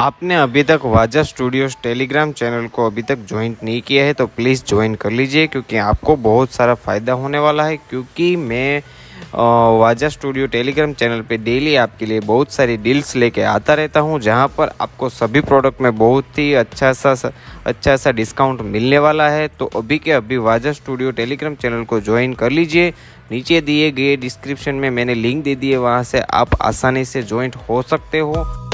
आपने अभी तक वाजा स्टूडियोज टेलीग्राम चैनल को अभी तक ज्वाइन नहीं किया है तो प्लीज़ ज्वाइन कर लीजिए, क्योंकि आपको बहुत सारा फ़ायदा होने वाला है। क्योंकि मैं वाजा स्टूडियो टेलीग्राम चैनल पे डेली आपके लिए बहुत सारी डील्स लेके आता रहता हूं, जहां पर आपको सभी प्रोडक्ट में बहुत ही अच्छा सा डिस्काउंट मिलने वाला है। तो अभी के अभी वाजा स्टूडियो टेलीग्राम चैनल को ज्वाइन कर लीजिए। नीचे दिए गए डिस्क्रिप्शन में मैंने लिंक दे दी है, वहाँ से आप आसानी से ज्वाइन हो सकते हो।